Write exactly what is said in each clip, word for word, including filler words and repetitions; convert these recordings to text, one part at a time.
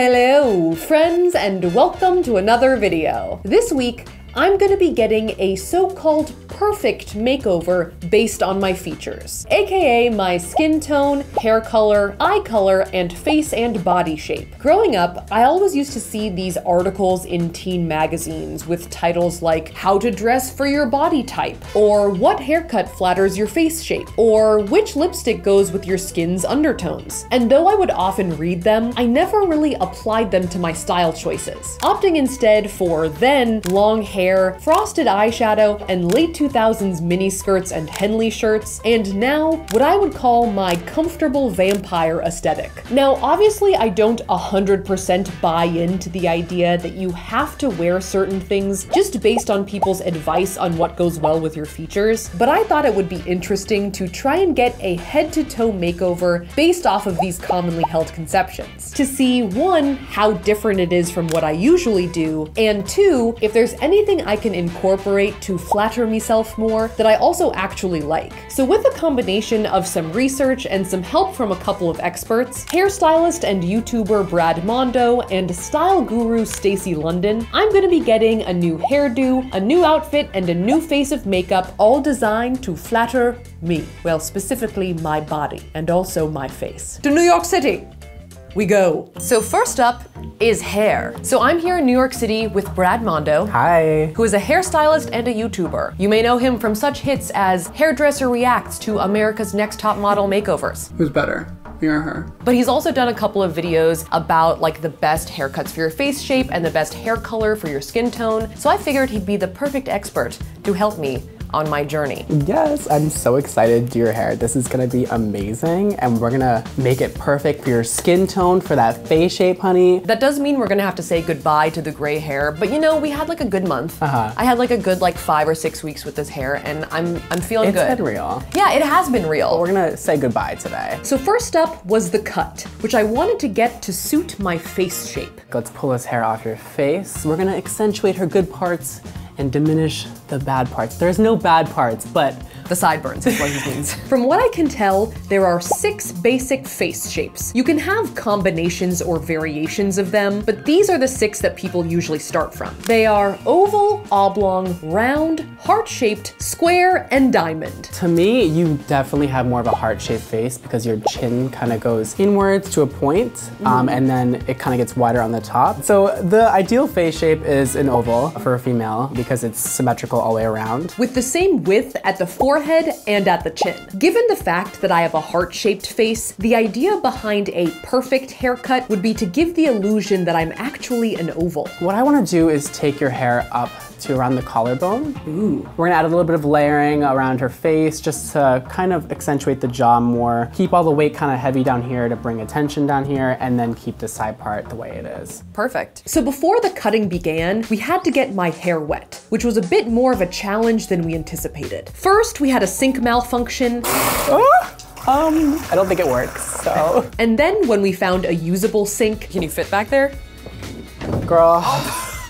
Hello, friends, and welcome to another video. This week, I'm gonna be getting a so-called perfect makeover based on my features, aka my skin tone, hair color, eye color, and face and body shape. Growing up, I always used to see these articles in teen magazines with titles like How to Dress for Your Body Type, or What Haircut Flatters Your Face Shape, or Which Lipstick Goes with Your Skin's Undertones. And though I would often read them, I never really applied them to my style choices, opting instead for then long hair, frosted eyeshadow, and late two thousands miniskirts and Henley shirts, and now what I would call my comfortable vampire aesthetic. Now, obviously I don't one hundred percent buy into the idea that you have to wear certain things just based on people's advice on what goes well with your features, but I thought it would be interesting to try and get a head-to-toe makeover based off of these commonly held conceptions, to see one, how different it is from what I usually do, and two, if there's anything I can incorporate to flatter myself more that I also actually like. So with a combination of some research and some help from a couple of experts, hairstylist and YouTuber Brad Mondo and style guru Stacy London, I'm gonna be getting a new hairdo, a new outfit, and a new face of makeup, all designed to flatter me. Well, specifically my body and also my face. To New York City we go. So first up is hair. So I'm here in New York City with Brad Mondo. Hi. Who is a hairstylist and a YouTuber. You may know him from such hits as Hairdresser Reacts to America's Next Top Model Makeovers. Who's better? Me or her? But he's also done a couple of videos about like the best haircuts for your face shape and the best hair color for your skin tone. So I figured he'd be the perfect expert to help me on my journey. Yes, I'm so excited to do your hair. This is gonna be amazing, and we're gonna make it perfect for your skin tone, for that face shape, honey. That does mean we're gonna have to say goodbye to the gray hair, but you know, we had like a good month. Uh-huh. I had like a good like five or six weeks with this hair, and I'm I'm feeling it's good. It's been real. Yeah, it has been real. But we're gonna say goodbye today. So first up was the cut, which I wanted to get to suit my face shape. Let's pull this hair off your face. We're gonna accentuate her good parts and diminish the bad parts. There's no bad parts, but the sideburns is what he means. From what I can tell, there are six basic face shapes. You can have combinations or variations of them, but these are the six that people usually start from. They are oval, oblong, round, heart-shaped, square, and diamond. To me, you definitely have more of a heart-shaped face because your chin kind of goes inwards to a point, mm-hmm. um, and then it kind of gets wider on the top. So the ideal face shape is an oval for a female because it's symmetrical all the way around. With the same width at the forehead Forehead and at the chin. Given the fact that I have a heart-shaped face, the idea behind a perfect haircut would be to give the illusion that I'm actually an oval. What I want to do is take your hair up to around the collarbone. Ooh. We're gonna add a little bit of layering around her face just to kind of accentuate the jaw more, keep all the weight kind of heavy down here to bring attention down here, and then keep the side part the way it is. Perfect. So before the cutting began, we had to get my hair wet, which was a bit more of a challenge than we anticipated. First, we had a sink malfunction. Oh! Um, I don't think it works, so. And then when we found a usable sink. Can you fit back there? Girl.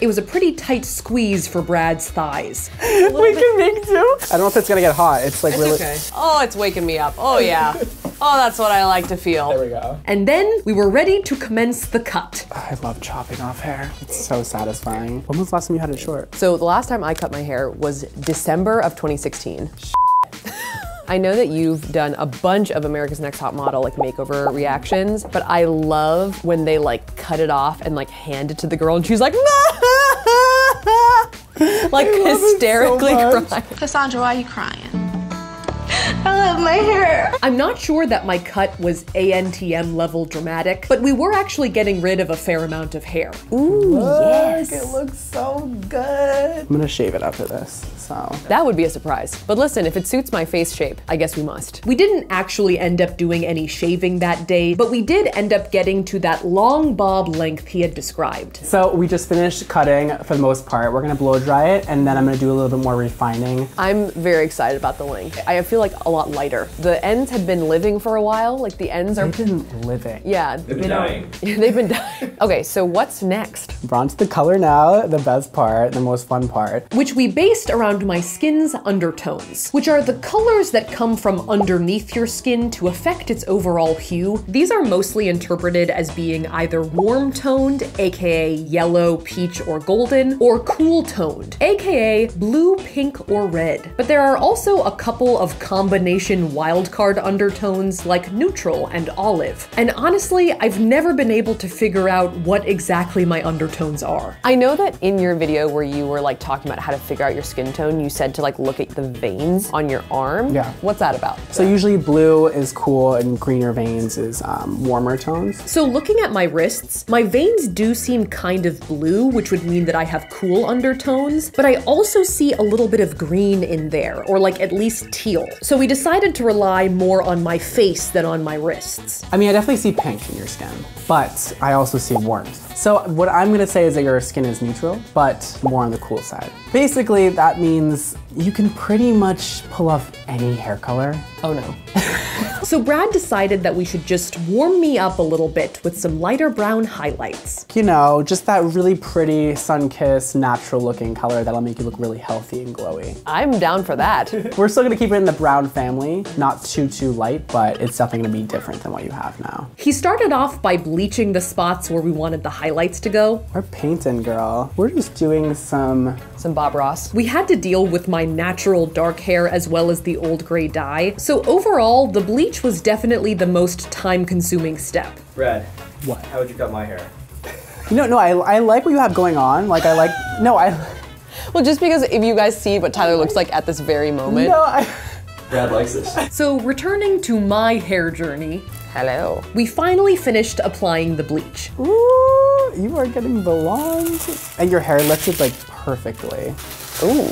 It was a pretty tight squeeze for Brad's thighs. We can make two. I don't know if it's gonna get hot. It's like it's really. Okay. Oh, it's waking me up. Oh yeah. Oh, that's what I like to feel. There we go. And then we were ready to commence the cut. I love chopping off hair. It's so satisfying. When was the last time you had it short? So the last time I cut my hair was December of twenty sixteen. I know that you've done a bunch of America's Next Top Model like makeover reactions, but I love when they like cut it off and like hand it to the girl and she's like, like hysterically so crying. Cassandra, why are you crying? I love my hair. I'm not sure that my cut was A N T M level dramatic, but we were actually getting rid of a fair amount of hair. Ooh, look, yes. It looks so good. I'm gonna shave it after this, so. That would be a surprise. But listen, if it suits my face shape, I guess we must. We didn't actually end up doing any shaving that day, but we did end up getting to that long bob length he had described. So we just finished cutting for the most part. We're gonna blow dry it, and then I'm gonna do a little bit more refining. I'm very excited about the length. I feel like a lot lighter. The end ends had been living for a while. Like the ends are- They've been living. Yeah. They've been, been dying. They've been dying. Okay, so what's next? Bronze the color now, the best part, the most fun part. Which we based around my skin's undertones, which are the colors that come from underneath your skin to affect its overall hue. These are mostly interpreted as being either warm toned, A K A yellow, peach, or golden, or cool toned, A K A blue, pink, or red. But there are also a couple of combination wildcard undertones like neutral and olive. And honestly, I've never been able to figure out what exactly my undertones are. I know that in your video where you were like talking about how to figure out your skin tone, you said to like look at the veins on your arm. Yeah. What's that about? So usually blue is cool and greener veins is um, warmer tones. So looking at my wrists, my veins do seem kind of blue, which would mean that I have cool undertones, but I also see a little bit of green in there, or like at least teal. So we decided to rely more on my face than on my wrists. I mean, I definitely see pink in your skin, but I also see warmth. So what I'm gonna say is that your skin is neutral, but more on the cool side. Basically, that means you can pretty much pull off any hair color. Oh no. So Brad decided that we should just warm me up a little bit with some lighter brown highlights. You know, just that really pretty sun-kissed, natural-looking color that'll make you look really healthy and glowy. I'm down for that. We're still gonna keep it in the brown family, not too, too light, but it's definitely gonna be different than what you have now. He started off by bleaching the spots where we wanted the highlights to go. We're painting, girl. We're just doing some... Some Bob Ross. We had to deal with my natural dark hair as well as the old gray dye. So overall, the bleach Bleach was definitely the most time-consuming step. Brad, what? How would you cut my hair? No, no, I, I like what you have going on. Like I like, no, I. Well, just because if you guys see what Tyler looks like at this very moment. No, I. Brad likes this. So returning to my hair journey. Hello. We finally finished applying the bleach. Ooh, you are getting blonde. And your hair lifted like perfectly. Ooh.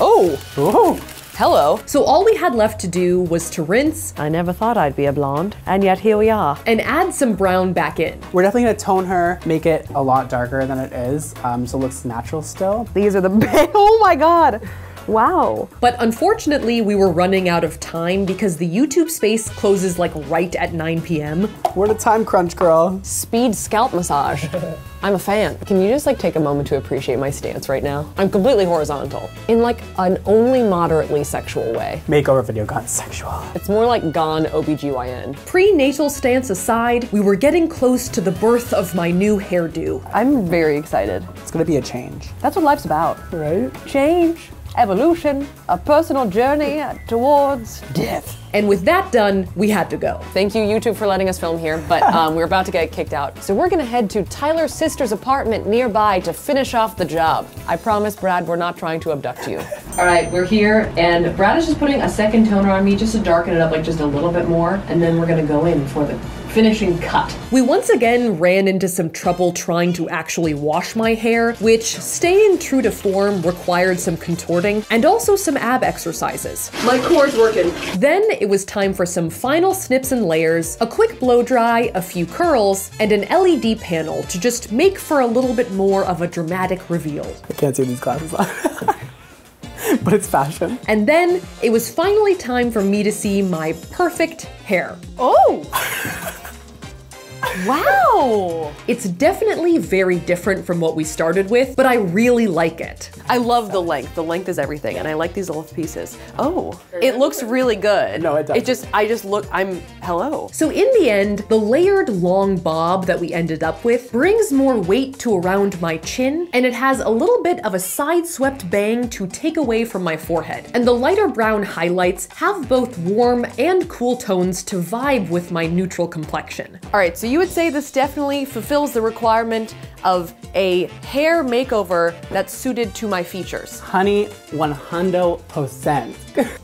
Oh. Ooh. Hello. So all we had left to do was to rinse. I never thought I'd be a blonde, and yet here we are. And add some brown back in. We're definitely gonna tone her, make it a lot darker than it is, um, so it looks natural still. These are the, oh my God. Wow. But unfortunately, we were running out of time because the YouTube space closes like right at nine p m We're in a time crunch, girl. Speed scalp massage. I'm a fan. Can you just like take a moment to appreciate my stance right now? I'm completely horizontal in like an only moderately sexual way. Makeover video gone sexual. It's more like gone O B G Y N. Prenatal stance aside, we were getting close to the birth of my new hairdo. I'm very excited. It's gonna be a change. That's what life's about. Right? Change. Evolution, a personal journey towards death. And with that done, we had to go. Thank you, YouTube, for letting us film here, but um, we're about to get kicked out. So we're gonna head to Tyler's sister's apartment nearby to finish off the job. I promise, Brad, we're not trying to abduct you. All right, we're here, and Brad is just putting a second toner on me just to darken it up like just a little bit more, and then we're gonna go in for the finishing cut. We once again ran into some trouble trying to actually wash my hair, which, staying true to form, required some contorting and also some ab exercises. My core's working. Then it was time for some final snips and layers, a quick blow dry, a few curls, and an L E D panel to just make for a little bit more of a dramatic reveal. I can't see these glasses on. But it's fashion. And then it was finally time for me to see my perfect hair. Oh! Wow! It's definitely very different from what we started with, but I really like it. I love the length. The length is everything, and I like these little pieces. Oh, it looks really good. No, it doesn't. It just, I just look, I'm, hello. So in the end, the layered long bob that we ended up with brings more weight to around my chin, and it has a little bit of a side-swept bang to take away from my forehead. And the lighter brown highlights have both warm and cool tones to vibe with my neutral complexion. All right, so you You would say this definitely fulfills the requirement of a hair makeover that's suited to my features. Honey, one hundred percent.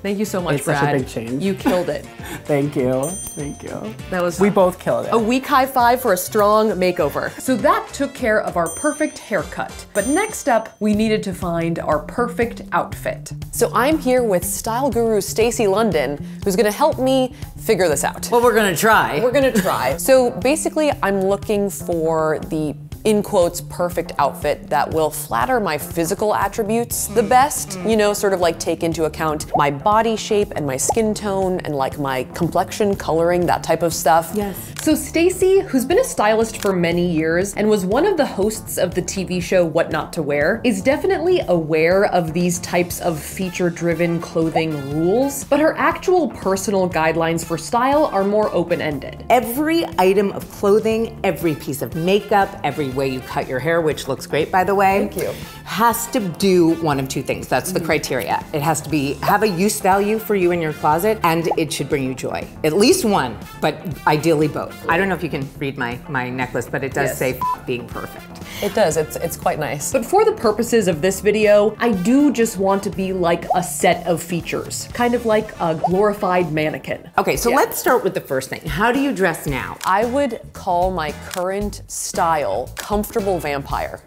Thank you so much, it's Brad. Such a big change. You killed it. Thank you, thank you. That was- We both killed it. A weak high five for a strong makeover. So that took care of our perfect haircut. But next up, we needed to find our perfect outfit. So I'm here with style guru Stacy London, who's gonna help me figure this out. Well, we're gonna try. We're gonna try. So basically, I'm looking for the in quotes, perfect outfit that will flatter my physical attributes the best, you know, sort of like take into account my body shape and my skin tone and like my complexion, coloring, that type of stuff. Yes. So Stacy, who's been a stylist for many years and was one of the hosts of the T V show What Not to Wear, is definitely aware of these types of feature-driven clothing rules, but her actual personal guidelines for style are more open-ended. Every item of clothing, every piece of makeup, every way you cut your hair, which looks great, by the way, thank you, has to do one of two things. That's the mm-hmm. criteria. It has to be have a use value for you in your closet, and it should bring you joy. At least one, but ideally both. I don't know if you can read my, my necklace, but it does yes. say being perfect. It does, it's, it's quite nice. But for the purposes of this video, I do just want to be like a set of features, kind of like a glorified mannequin. Okay, so yeah. let's start with the first thing. How do you dress now? I would call my current style comfortable vampire.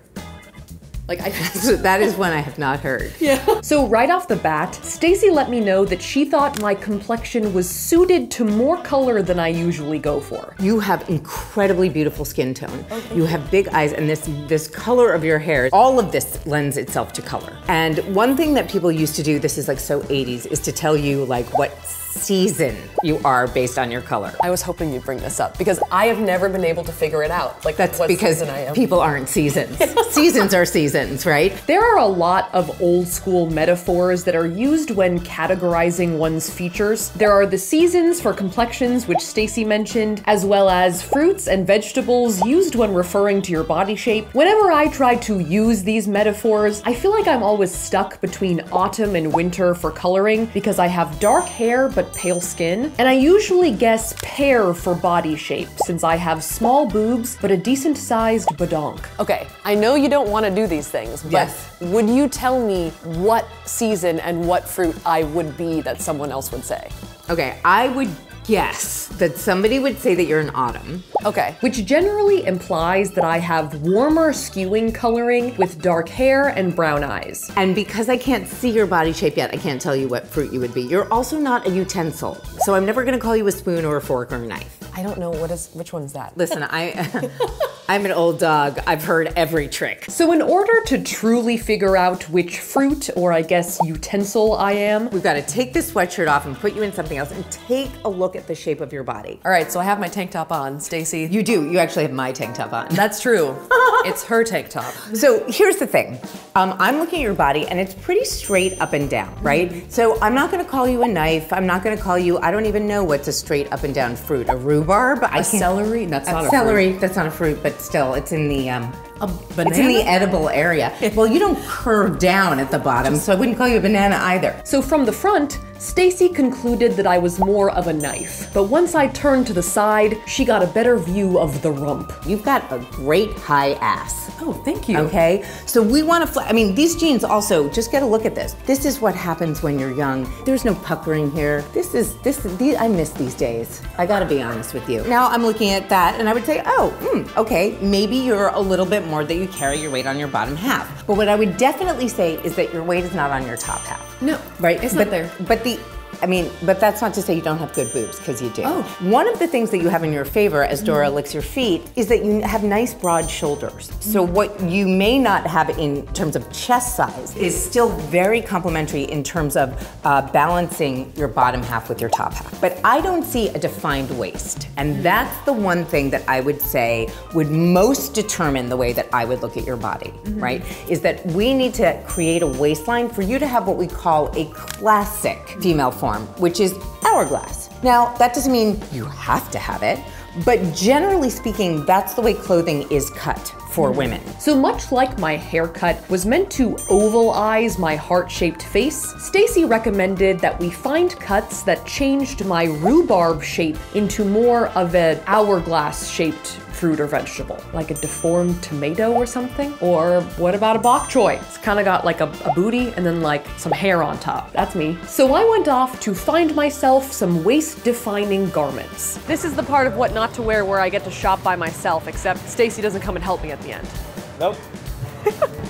Like I so that is one I have not heard. Yeah. So right off the bat, Stacy let me know that she thought my complexion was suited to more color than I usually go for. You have incredibly beautiful skin tone. Okay. You have big eyes, and this this color of your hair, all of this lends itself to color. And one thing that people used to do, this is like so eighties, is to tell you like what season you are based on your color. I was hoping you'd bring this up because I have never been able to figure it out. Like that's what because season I am. People aren't seasons. Seasons are seasons, right? There are a lot of old school metaphors that are used when categorizing one's features. There are the seasons for complexions, which Stacy mentioned, as well as fruits and vegetables used when referring to your body shape. Whenever I try to use these metaphors, I feel like I'm always stuck between autumn and winter for coloring because I have dark hair but pale skin, and I usually guess pear for body shape since I have small boobs but a decent sized badonk. Okay, I know you don't want to do these things, but yes. would you tell me what season and what fruit I would be that someone else would say? Okay, I would guess that somebody would say that you're in autumn. Okay. Which generally implies that I have warmer skewing coloring with dark hair and brown eyes. And because I can't see your body shape yet, I can't tell you what fruit you would be. You're also not a utensil, so I'm never gonna call you a spoon or a fork or a knife. I don't know, what is, which one's that? Listen, I... I'm an old dog, I've heard every trick. So in order to truly figure out which fruit, or I guess utensil I am, we've gotta take this sweatshirt off and put you in something else and take a look at the shape of your body. All right, so I have my tank top on, Stacy. You do, you actually have my tank top on. That's true, it's her tank top. So here's the thing, um, I'm looking at your body and it's pretty straight up and down, right? Mm-hmm. So I'm not gonna call you a knife, I'm not gonna call you, I don't even know what's a straight up and down fruit, a rhubarb? I a can't, celery, that's a not a celery, fruit. That's not a fruit, but still, it's in the um, a banana? It's in the edible area. Well, you don't curve down at the bottom, so I wouldn't call you a banana either. So from the front, Stacy concluded that I was more of a knife. But once I turned to the side, she got a better view of the rump. You've got a great high ass. Oh, thank you. Okay, so we want to, I mean, these jeans also, just get a look at this. This is what happens when you're young. There's no puckering here. This is, this, these, I miss these days. I gotta be honest with you. Now I'm looking at that and I would say, oh, mm, okay, maybe you're a little bit more that you carry your weight on your bottom half. But what I would definitely say is that your weight is not on your top half. No, right? It's but, not there. But the, I mean, but that's not to say you don't have good boobs, because you do. Oh. One of the things that you have in your favor, as Dora licks your feet, is that you have nice broad shoulders. So what you may not have in terms of chest size is still very complementary in terms of uh, balancing your bottom half with your top half. But I don't see a defined waist. And that's the one thing that I would say would most determine the way that I would look at your body, mm-hmm. right? Is that we need to create a waistline for you to have what we call a classic female form, which is hourglass. Now, that doesn't mean you have to have it, but generally speaking, that's the way clothing is cut for women. So much like my haircut was meant to ovalize my heart-shaped face, Stacy recommended that we find cuts that changed my rhubarb shape into more of an hourglass-shaped fruit or vegetable, like a deformed tomato or something. Or what about a bok choy? It's kind of got like a, a booty and then like some hair on top. That's me. So I went off to find myself some waist-defining garments. This is the part of What Not to Wear where I get to shop by myself, except Stacy doesn't come and help me at the end. Nope.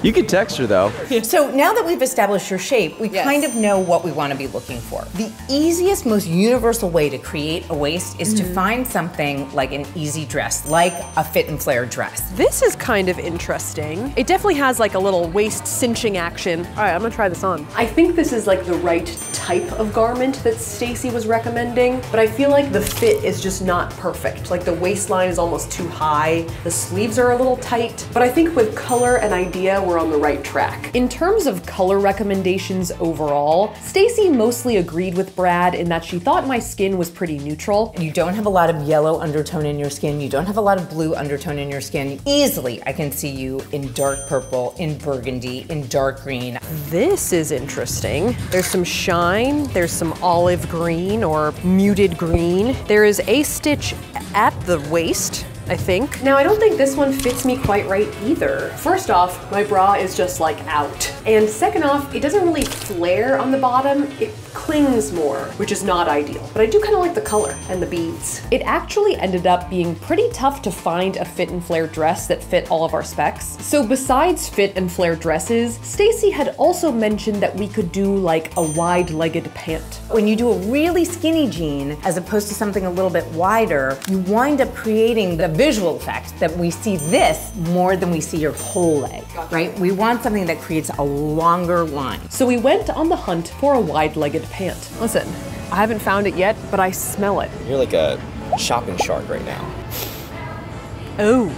You could text her though. So now that we've established your shape, we yes. kind of know what we want to be looking for. The easiest, most universal way to create a waist is mm-hmm. to find something like an easy dress, like a fit and flare dress. This is kind of interesting. It definitely has like a little waist cinching action. All right, I'm gonna try this on. I think this is like the right type of garment that Stacy was recommending, but I feel like the fit is just not perfect. Like the waistline is almost too high. The sleeves are a little tight, but I think with color and idea, we're on the right track. In terms of color recommendations overall, Stacy mostly agreed with Brad in that she thought my skin was pretty neutral. You don't have a lot of yellow undertone in your skin. You don't have a lot of blue undertone in your skin. Easily, I can see you in dark purple, in burgundy, in dark green. This is interesting. There's some shine, there's some olive green or muted green. There is a stitch at the waist, I think. Now, I don't think this one fits me quite right either. First off, my bra is just like out. And second off, it doesn't really flare on the bottom. It clings more, which is not ideal. But I do kind of like the color and the beads. It actually ended up being pretty tough to find a fit and flare dress that fit all of our specs. So besides fit and flare dresses, Stacy had also mentioned that we could do like a wide-legged pant. When you do a really skinny jean, as opposed to something a little bit wider, you wind up creating the visual effect that we see this more than we see your whole leg, right? We want something that creates a longer line. So we went on the hunt for a wide-legged pant. Listen, I haven't found it yet, but I smell it. You're like a shopping shark right now. Oh.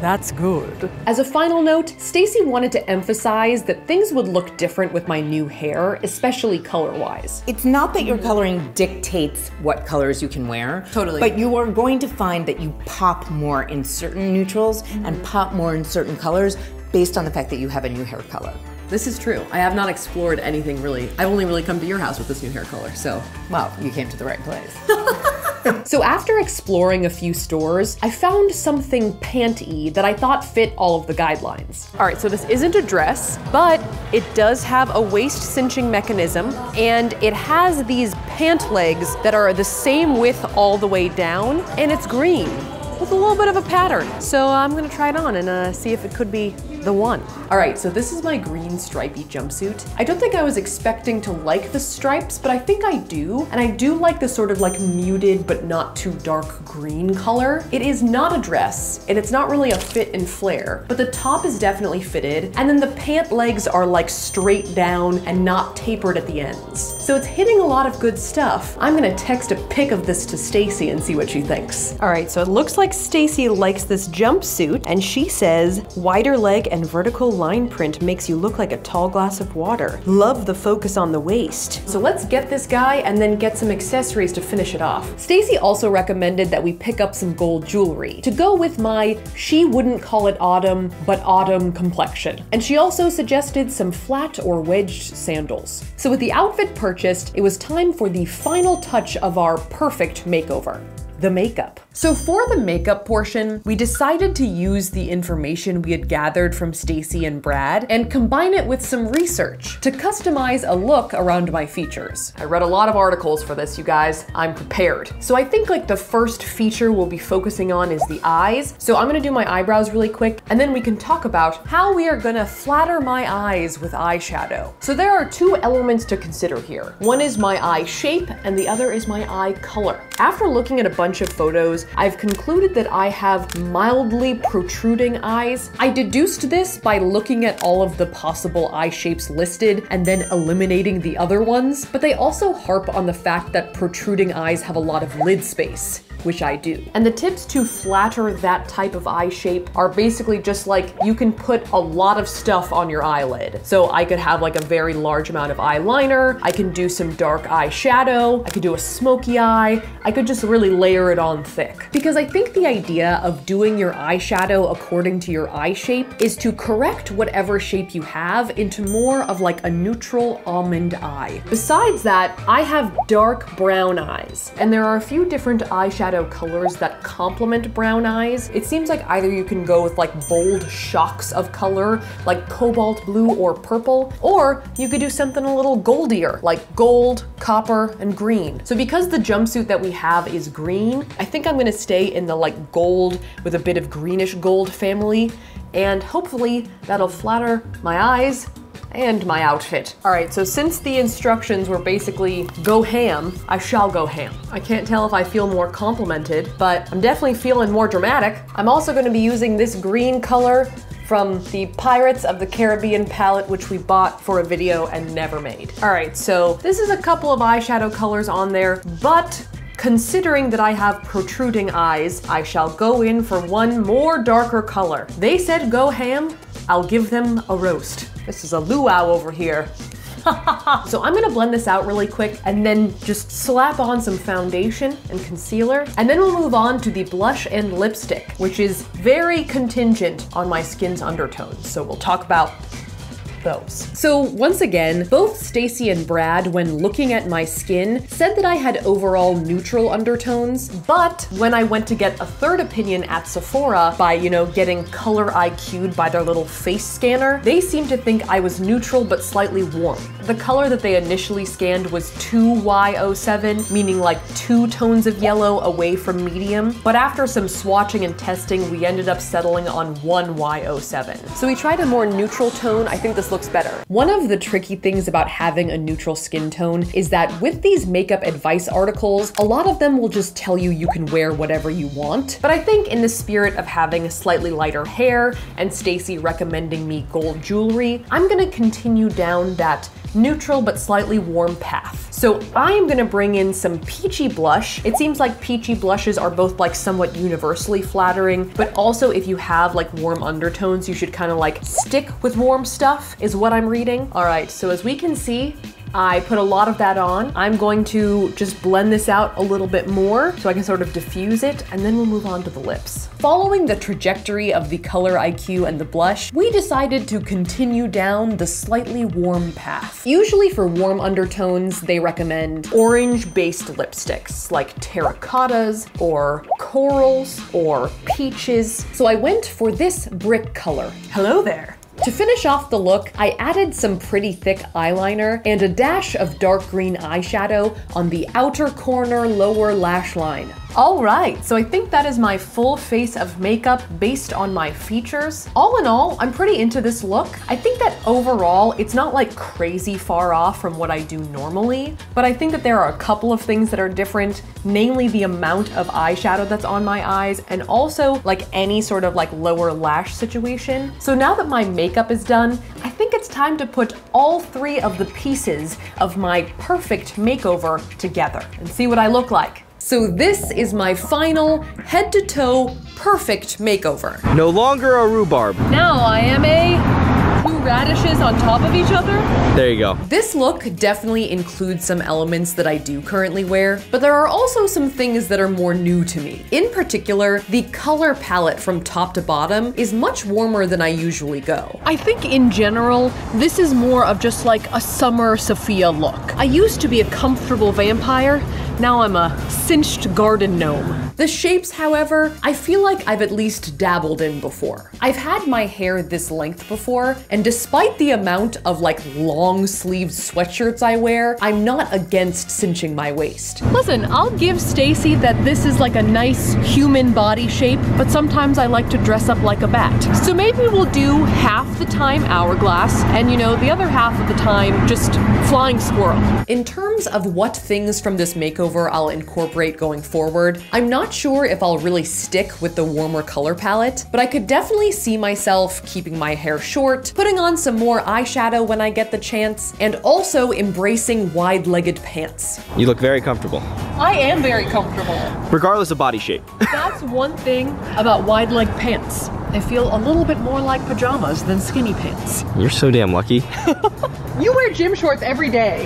That's good. As a final note, Stacy wanted to emphasize that things would look different with my new hair, especially color-wise. It's not that your coloring dictates what colors you can wear. Totally. But you are going to find that you pop more in certain neutrals mm-hmm. and pop more in certain colors based on the fact that you have a new hair color. This is true. I have not explored anything really. I've only really come to your house with this new hair color, so. Well, you came to the right place. So after exploring a few stores, I found something panty that I thought fit all of the guidelines. All right, so this isn't a dress, but it does have a waist cinching mechanism, and it has these pant legs that are the same width all the way down, and it's green with a little bit of a pattern. So I'm gonna try it on and uh, see if it could be the one. All right, so this is my green stripy jumpsuit. I don't think I was expecting to like the stripes, but I think I do. And I do like the sort of like muted, but not too dark green color. It is not a dress and it's not really a fit and flare, but the top is definitely fitted. And then the pant legs are like straight down and not tapered at the ends. So it's hitting a lot of good stuff. I'm gonna text a pic of this to Stacy and see what she thinks. All right, so it looks like Stacy likes this jumpsuit and she says, wider leg and vertical line print makes you look like a tall glass of water. Love the focus on the waist. So let's get this guy and then get some accessories to finish it off. Stacy also recommended that we pick up some gold jewelry to go with my, she wouldn't call it autumn, but autumn complexion. And she also suggested some flat or wedged sandals. So with the outfit purchased, it was time for the final touch of our perfect makeover. The makeup. So for the makeup portion, we decided to use the information we had gathered from Stacy and Brad and combine it with some research to customize a look around my features. I read a lot of articles for this, you guys. I'm prepared. So I think like the first feature we'll be focusing on is the eyes. So I'm gonna do my eyebrows really quick and then we can talk about how we are gonna flatter my eyes with eyeshadow. So there are two elements to consider here. One is my eye shape and the other is my eye color. After looking at a bunch of photos, I've concluded that I have mildly protruding eyes. I deduced this by looking at all of the possible eye shapes listed and then eliminating the other ones, but they also harp on the fact that protruding eyes have a lot of lid space, which I do. And the tips to flatter that type of eye shape are basically just like, you can put a lot of stuff on your eyelid. So I could have like a very large amount of eyeliner, I can do some dark eyeshadow, I could do a smoky eye, I could just really layer it on thick. Because I think the idea of doing your eyeshadow according to your eye shape is to correct whatever shape you have into more of like a neutral almond eye. Besides that, I have dark brown eyes, and there are a few different eyeshadow colors that complement brown eyes. It seems like either you can go with like bold shocks of color, like cobalt blue or purple, or you could do something a little goldier, like gold, copper, and green. So because the jumpsuit that we have is green, I think I'm gonna stay in the like gold with a bit of greenish gold family and hopefully that'll flatter my eyes and my outfit. All right, so since the instructions were basically go ham, I shall go ham. I can't tell if I feel more complimented, but I'm definitely feeling more dramatic. I'm also gonna be using this green color from the Pirates of the Caribbean palette, which we bought for a video and never made. All right, so this is a couple of eyeshadow colors on there, but considering that I have protruding eyes, I shall go in for one more darker color. They said go ham, I'll give them a roast. This is a luau over here. So I'm gonna blend this out really quick and then just slap on some foundation and concealer. And then we'll move on to the blush and lipstick, which is very contingent on my skin's undertones. So we'll talk about those. So once again, both Stacy and Brad, when looking at my skin, said that I had overall neutral undertones, but when I went to get a third opinion at Sephora by, you know, getting color I Q'd by their little face scanner, they seemed to think I was neutral but slightly warm. The color that they initially scanned was two Y oh seven, meaning like two tones of yellow away from medium, but after some swatching and testing, we ended up settling on one Y oh seven. So we tried a more neutral tone. I think this looks better. One of the tricky things about having a neutral skin tone is that with these makeup advice articles, a lot of them will just tell you you can wear whatever you want. But I think in the spirit of having slightly lighter hair and Stacy recommending me gold jewelry, I'm gonna continue down that neutral but slightly warm path. So I am gonna bring in some peachy blush. It seems like peachy blushes are both like somewhat universally flattering, but also if you have like warm undertones, you should kind of like stick with warm stuff is what I'm reading. All right, so as we can see, I put a lot of that on. I'm going to just blend this out a little bit more so I can sort of diffuse it, and then we'll move on to the lips. Following the trajectory of the color I Q and the blush, we decided to continue down the slightly warm path. Usually for warm undertones, they recommend orange-based lipsticks like terracottas or corals or peaches. So I went for this brick color. Hello there. To finish off the look, I added some pretty thick eyeliner and a dash of dark green eyeshadow on the outer corner lower lash line. All right, so I think that is my full face of makeup based on my features. All in all, I'm pretty into this look. I think that overall, it's not like crazy far off from what I do normally, but I think that there are a couple of things that are different, namely the amount of eyeshadow that's on my eyes and also like any sort of like lower lash situation. So now that my makeup is done, I think it's time to put all three of the pieces of my perfect makeover together and see what I look like. So this is my final head-to-toe perfect makeover. No longer a rhubarb. Now I am a two radishes on top of each other. There you go. This look definitely includes some elements that I do currently wear, but there are also some things that are more new to me. In particular, the color palette from top to bottom is much warmer than I usually go. I think in general, this is more of just like a summer Sophia look. I used to be a comfortable vampire. Now I'm a cinched garden gnome. The shapes, however, I feel like I've at least dabbled in before. I've had my hair this length before, and despite the amount of like long sleeved sweatshirts I wear, I'm not against cinching my waist. Listen, I'll give Stacy that this is like a nice human body shape, but sometimes I like to dress up like a bat. So maybe we'll do half the time hourglass, and you know, the other half of the time just flying squirrel. In terms of what things from this makeover I'll incorporate going forward, I'm not sure if I'll really stick with the warmer color palette, but I could definitely see myself keeping my hair short, putting on some more eyeshadow when I get the chance, and also embracing wide-legged pants. You look very comfortable. I am very comfortable. Regardless of body shape. That's one thing about wide-leg pants. They feel a little bit more like pajamas than skinny pants. You're so damn lucky. You wear gym shorts every day.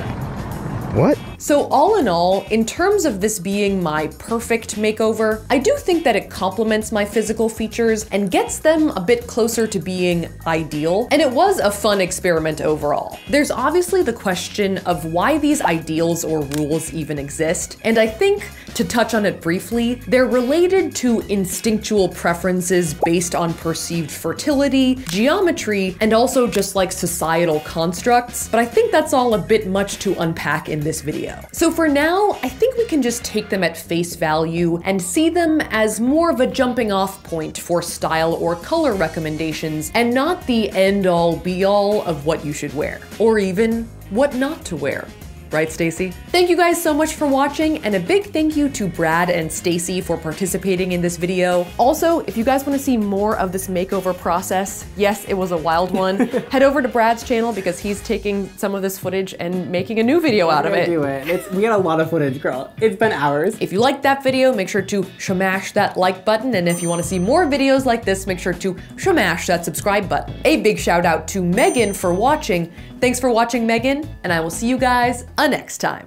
What? So all in all, in terms of this being my perfect makeover, I do think that it complements my physical features and gets them a bit closer to being ideal. And it was a fun experiment overall. There's obviously the question of why these ideals or rules even exist. And I think, to touch on it briefly, they're related to instinctual preferences based on perceived fertility, geometry, and also just like societal constructs. But I think that's all a bit much to unpack in this video. though. So for now, I think we can just take them at face value and see them as more of a jumping off point for style or color recommendations, and not the end all be all of what you should wear, or even what not to wear. Right, Stacy? Thank you guys so much for watching, and a big thank you to Brad and Stacy for participating in this video. Also, if you guys want to see more of this makeover process, yes, it was a wild one, head over to Brad's channel because he's taking some of this footage and making a new video out of it. Do it. It's, we got a lot of footage, girl. It's been hours. If you liked that video, make sure to smash that like button, and if you want to see more videos like this, make sure to smash that subscribe button. A big shout out to Megan for watching. Thanks for watching, Megan, and I will see you guys a next time.